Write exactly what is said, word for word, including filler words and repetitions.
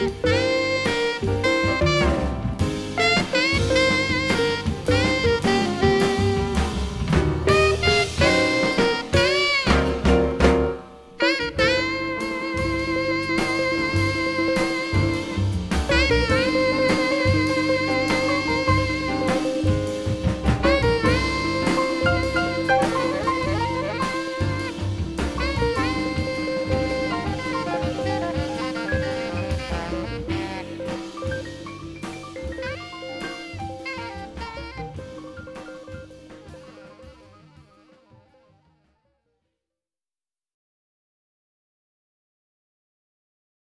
Bye.